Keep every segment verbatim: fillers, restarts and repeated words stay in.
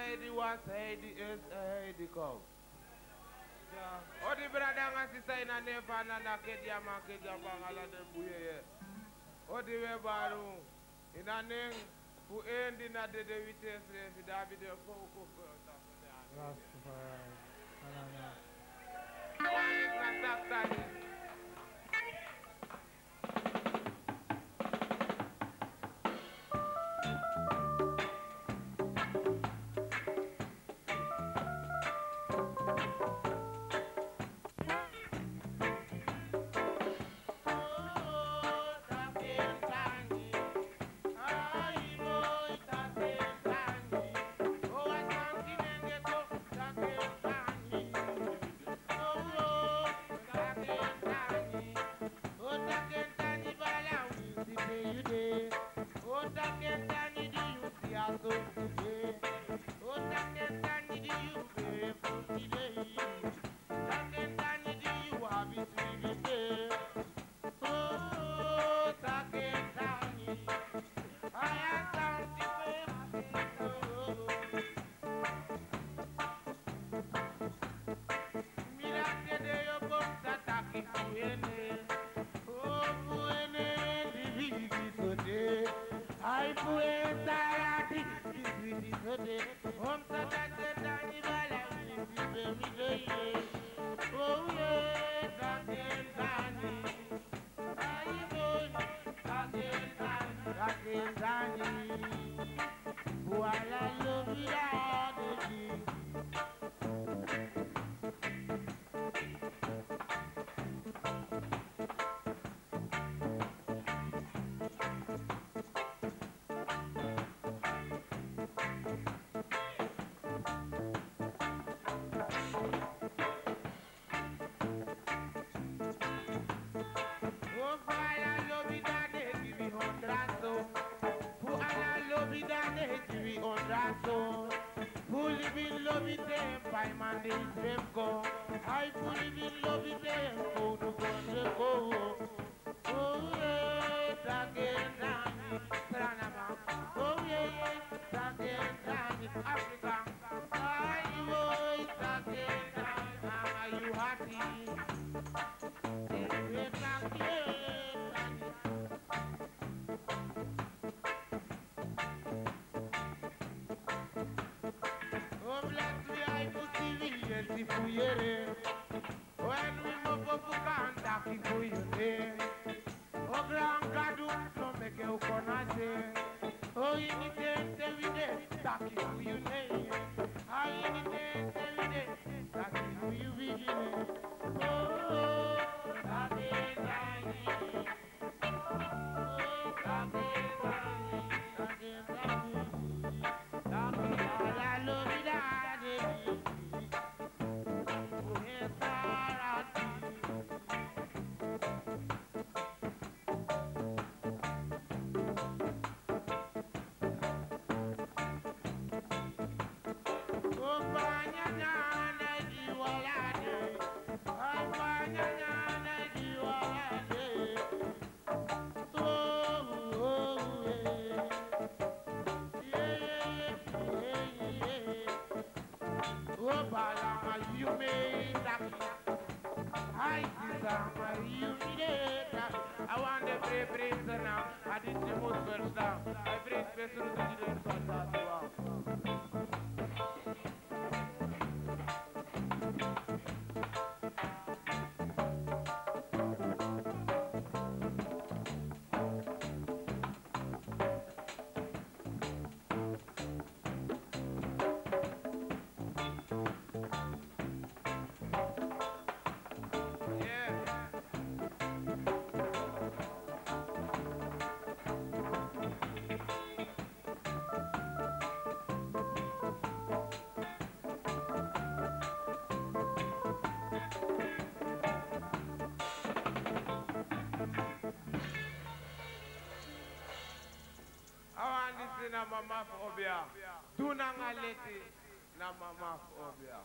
Heidi was Heidi is Heidi come. All the brother and sister in a neighbor and a kid, a man, kid, a bangala, them buoy. All the way baru in a name who end in a day with us, if that be the focus of the other. Na mama obia, tuna ngaleti na mama obia.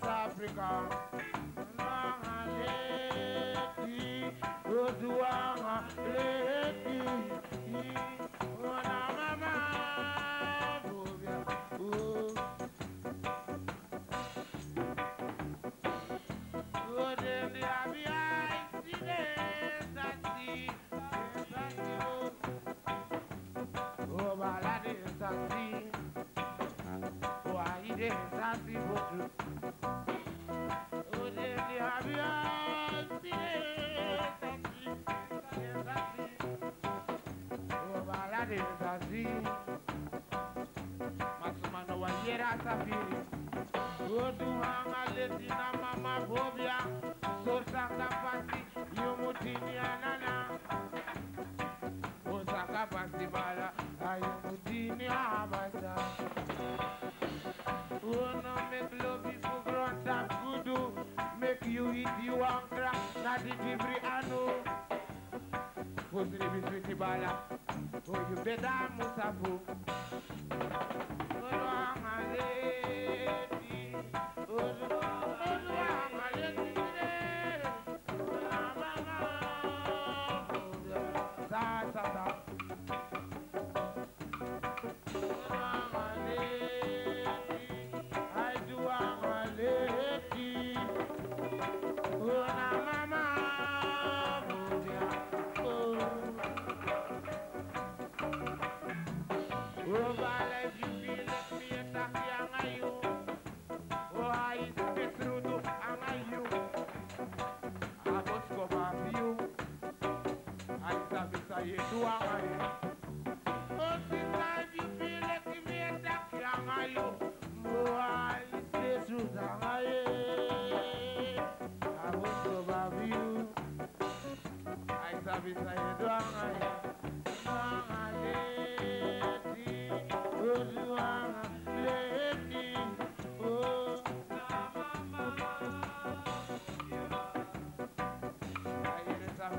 South Africa.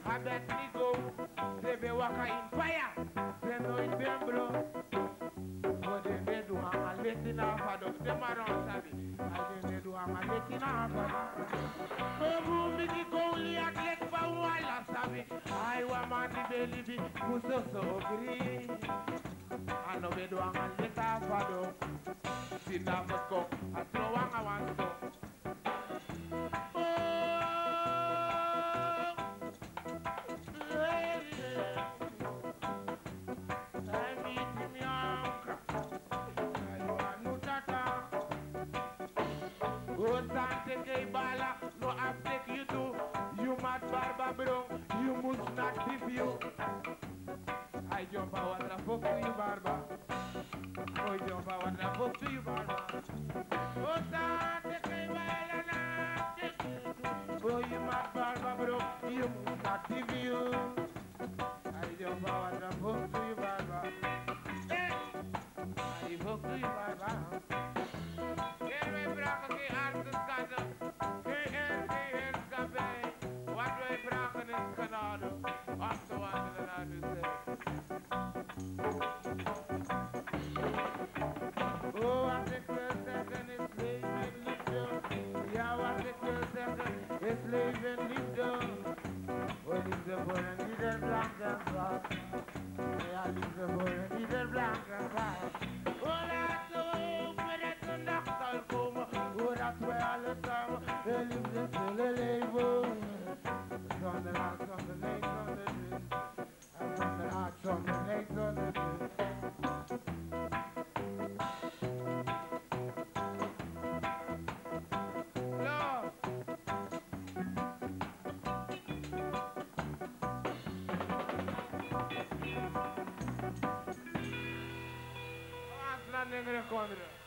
I bet me go, they be walking in fire, they know it them blow. But they may do I'm a letting off out of them around, I didn't do I'm a letting off. Oh, me go, I get for one last time. I want my baby, who's so so green. I know they do I'm a let off out of. See, now must go, I throw one I want to go. Negro contra